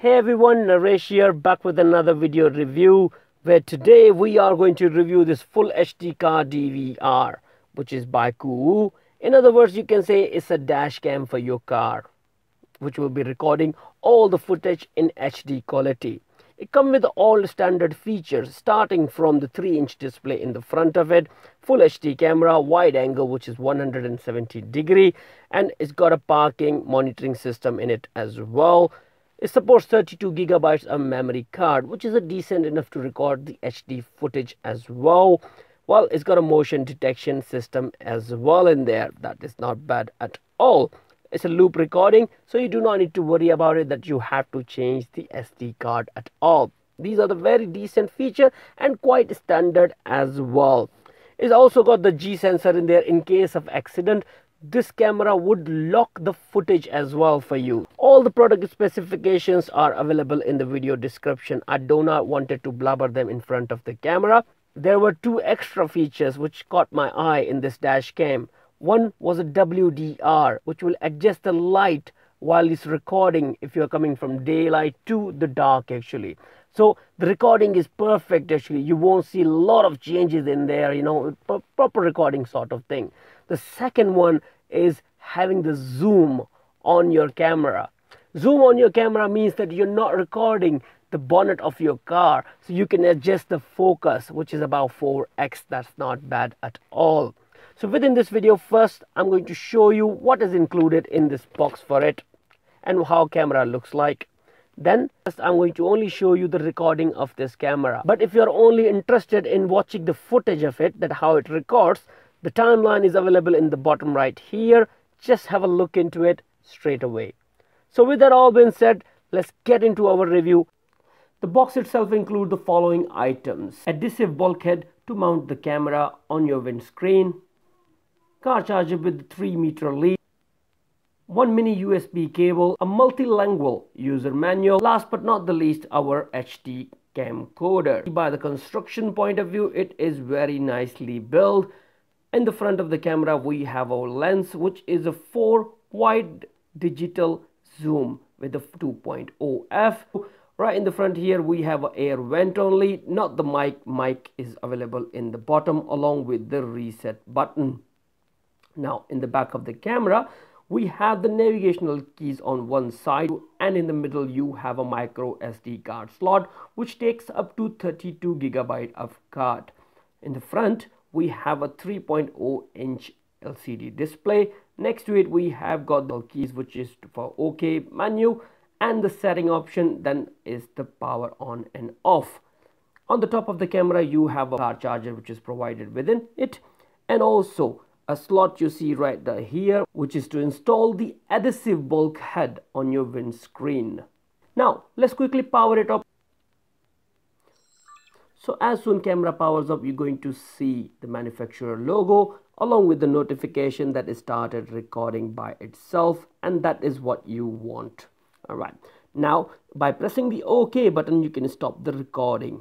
Hey everyone, Naresh here, back with another video review where today we are going to review this full HD card DVR, which is by QWOO. In other words, you can say it's a dash cam for your car, which will be recording all the footage in HD quality. It comes with all standard features, starting from the 3-inch display in the front of it, full HD camera, wide angle, which is 170 degrees, and it's got a parking monitoring system in it as well. It supports 32 GB of memory card, which is decent enough to record the HD footage as well. Well, it's got a motion detection system as well in there. That is not bad at all. It's a loop recording, so you do not need to worry about it that you have to change the SD card at all. These are the very decent feature and quite standard as well. It's also got the G-sensor in there in case of accident. This camera would lock the footage as well for you. All the product specifications are available in the video description. I do not wanted to blabber them in front of the camera. There were two extra features which caught my eye in this dash cam. One was a WDR, which will adjust the light while it's recording if you're coming from daylight to the dark actually. So the recording is perfect actually. You won't see a lot of changes in there, you know, proper recording sort of thing. The second one is having the zoom on your camera. Zoom on your camera means that you're not recording the bonnet of your car. So you can adjust the focus, which is about 4x. That's not bad at all. So within this video, first, I'm going to show you what is included in this box for it and how camera looks like. Then I'm going to only show you the recording of this camera. But if you're only interested in watching the footage of it, that how it records, the timeline is available in the bottom right here. Just have a look into it straight away. So with that all being said, let's get into our review. The box itself includes the following items: adhesive bulkhead to mount the camera on your windscreen, car charger with 3-meter lead, one mini USB cable, a multilingual user manual, last but not the least, our HD camcorder. By the construction point of view, it is very nicely built. In the front of the camera, we have our lens, which is a 4-wide digital zoom with a 2.0f. Right in the front here, we have an air vent only, not the mic. Mic is available in the bottom along with the reset button. Now, in the back of the camera, we have the navigational keys on one side, and in the middle you have a micro SD card slot which takes up to 32 GB of card. In the front we have a 3.0-inch LCD display. Next to it we have got the keys, which is for OK menu and the setting option, then is the power on and off. On the top of the camera you have a car charger which is provided within it, and also a slot you see right there here, which is to install the adhesive bulkhead on your windscreen. Now let's quickly power it up. So as soon camera powers up, you're going to see the manufacturer logo along with the notification that it started recording by itself, and that is what you want. Alright, now by pressing the OK button you can stop the recording.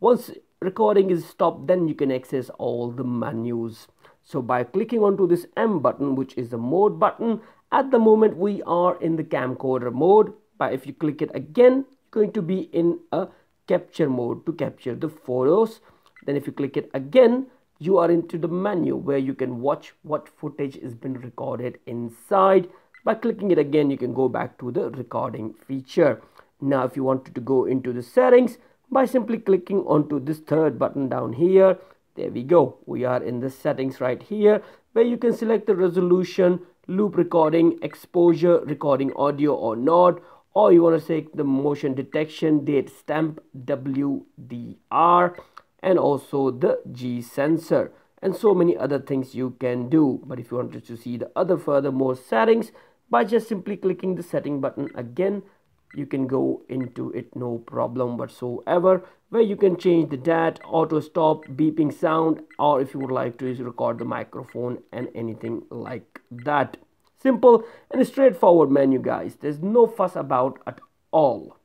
Once recording is stopped, then you can access all the menus. So by clicking onto this M button, which is the mode button, at the moment we are in the camcorder mode, but if you click it again, you're going to be in a capture mode to capture the photos. Then if you click it again, you are into the menu where you can watch what footage has been recorded inside. By clicking it again, you can go back to the recording feature. Now if you wanted to go into the settings, by simply clicking onto this third button down here, there we go. We are in the settings right here where you can select the resolution, loop recording, exposure, recording audio or not, or you want to select the motion detection, date stamp, WDR, and also the G sensor, and so many other things you can do. But if you wanted to see the other furthermore settings, by just simply clicking the setting button again, you can go into it no problem whatsoever, where you can change the DAT, auto stop, beeping sound, or if you would like to record the microphone and anything like that. Simple and straightforward menu, guys. There's no fuss about at all.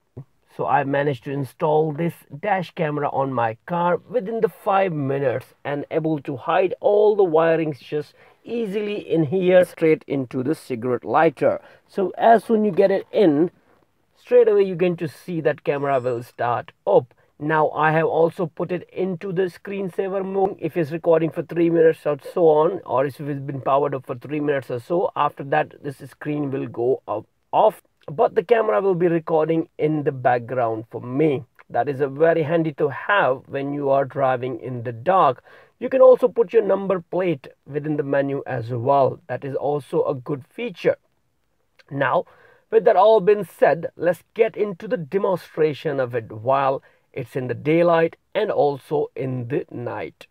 So I managed to install this dash camera on my car within the 5 minutes and able to hide all the wirings just easily in here straight into the cigarette lighter. So as soon you get it in, straight away you're going to see that camera will start up. Now I have also put it into the screensaver mode. If it's recording for 3 minutes or so on, or if it's been powered up for 3 minutes or so, after that this screen will go off, but the camera will be recording in the background for me. That is a very handy to have when you are driving in the dark. You can also put your number plate within the menu as well. That is also a good feature. Now, with that all been said, let's get into the demonstration of it while it's in the daylight and also in the night.